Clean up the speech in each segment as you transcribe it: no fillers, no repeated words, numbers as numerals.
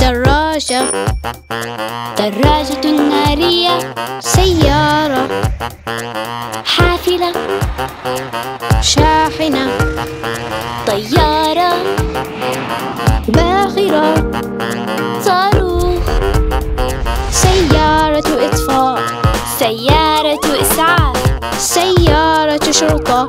دراجة، دراجة نارية، سيارة، حافلة، شاحنة، طيارة، باخرة، صاروخ، سيارة إطفاء، سيارة إسعاف، سيارة شرطة،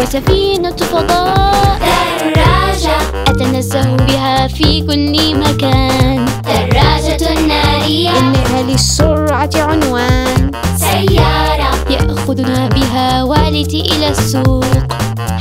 وسفينة فضاء. دراجة أتنزه بها في كل مكان. دراجة نارية إنها للسرعة عنوان. سيارة يأخذنا بها والدي إلى السوق.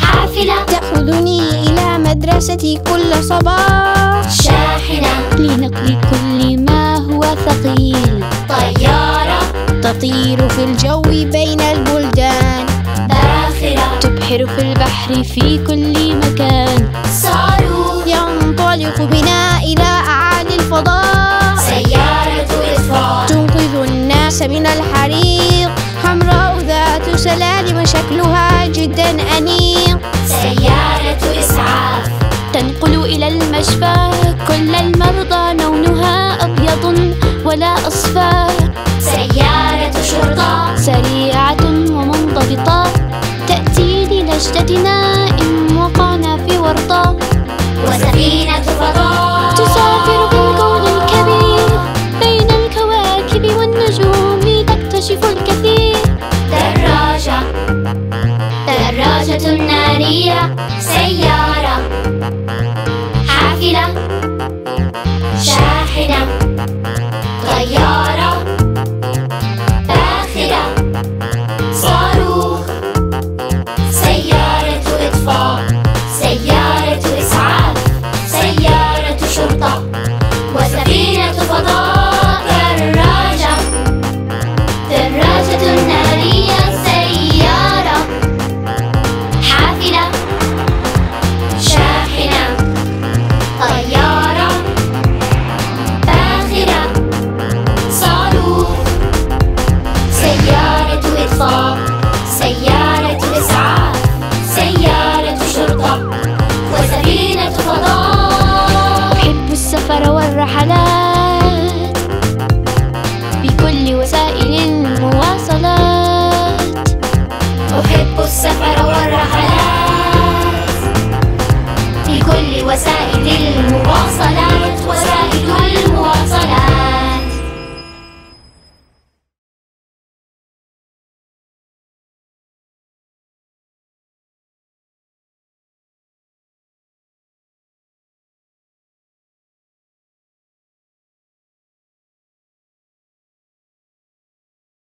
حافلة تأخذني إلى مدرستي كل صباح. شاحنة لنقل كل ما هو ثقيل. طيارة تطير في الجو بين البلدان. باخرة تبحر في البحر في كل مكان. صاروخ ينطلق بنا إلى أعالي الفضاء. سيارة إطفاء تنقذ الناس من الحريق. حمراء ذات سلالم شكلها جدا أنيق. سيارة إسعاف تنقل إلى المشفى كل المرضى. لونها أبيض ولا أصفى. سيارة شرطة سريعة ومنضبطة، تأتي لنجدتنا إن وقعنا في ورطة. وسفينة فضاء تسافر في الكون الكبير، بين الكواكب والنجوم تكتشف الكثير. دراجة، دراجة نارية، سيارة، حافلة، شاحنة، طيارة، باخرة، صاروخ، سيارة إطفاء، سيارة إسعاف، سيارة شرطة، وسفينة فضاء. دراجة، دراجة نارية، سيارة، حافلة، شاحنة، طيارة، باخرة، صاروخ، سيارة إطفاء، سيارة إسعاف، سيارة شرطة، وسفينة فضاء. أحب السفر والرحلات.